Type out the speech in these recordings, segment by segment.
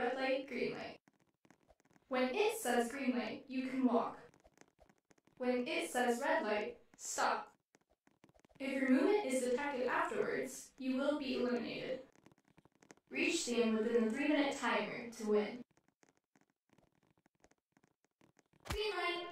red light, green light. When it says green light, you can walk. When it says red light, stop. If your movement is detected afterwards, you will be eliminated. Reach the end within the 3-minute timer to win. Green light!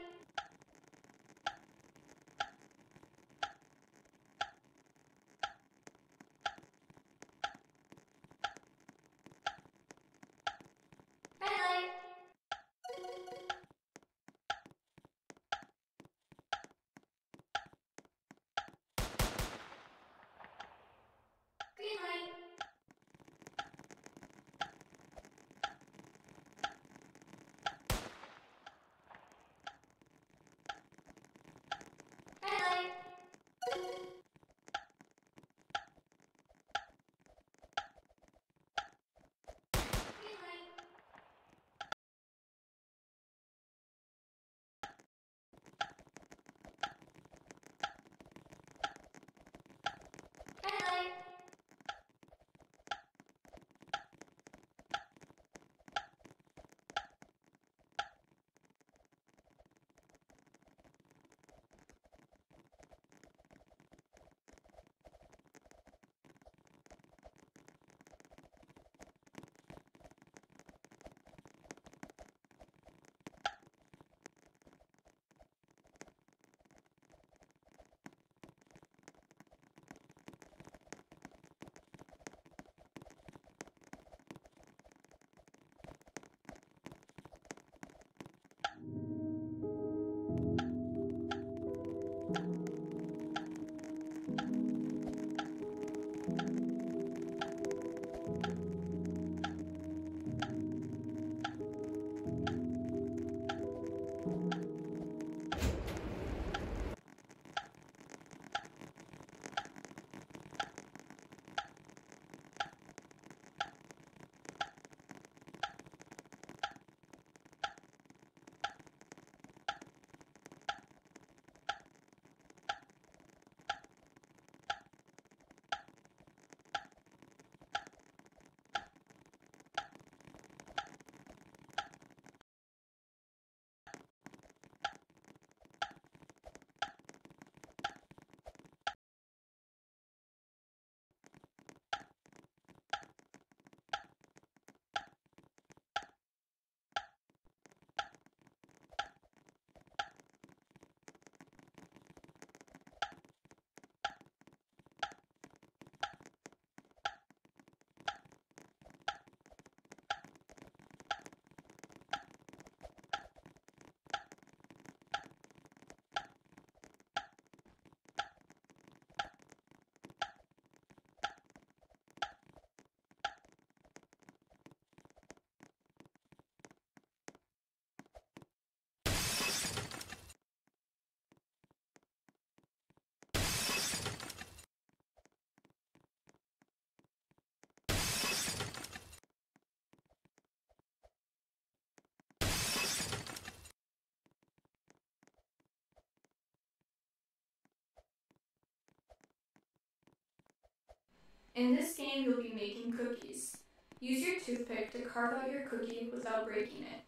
In this game, you'll be making cookies. Use your toothpick to carve out your cookie without breaking it.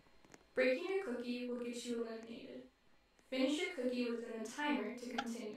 Breaking your cookie will get you eliminated. Finish your cookie within the timer to continue.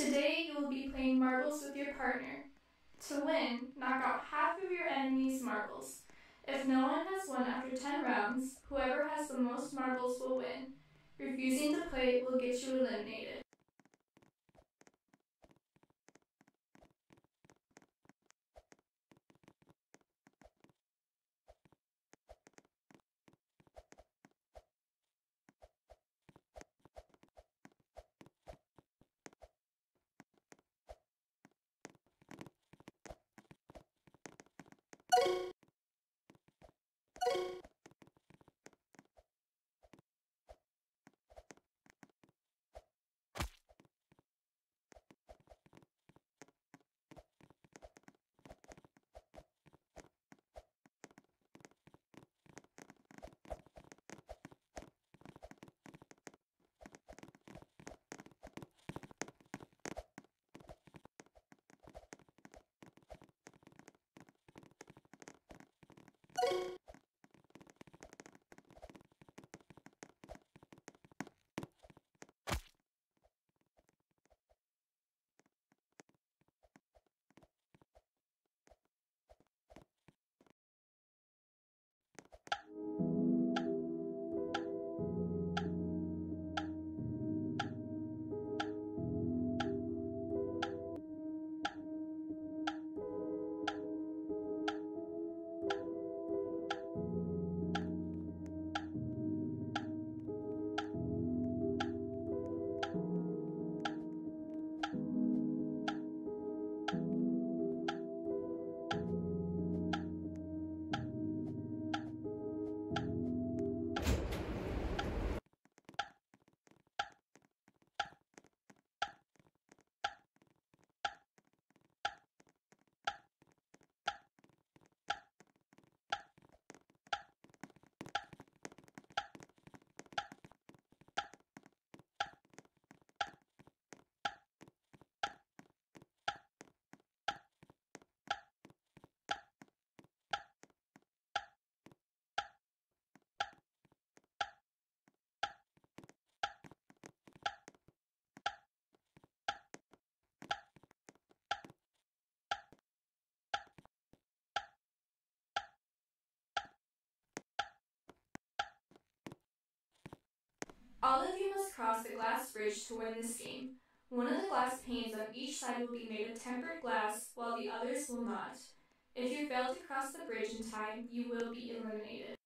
Today you will be playing marbles with your partner. To win, knock out half of your enemy's marbles. If no one has won after 10 rounds, whoever has the most marbles will win. Refusing to play will get you eliminated. All of you must cross the glass bridge to win this game. One of the glass panes on each side will be made of tempered glass, while the others will not. If you fail to cross the bridge in time, you will be eliminated.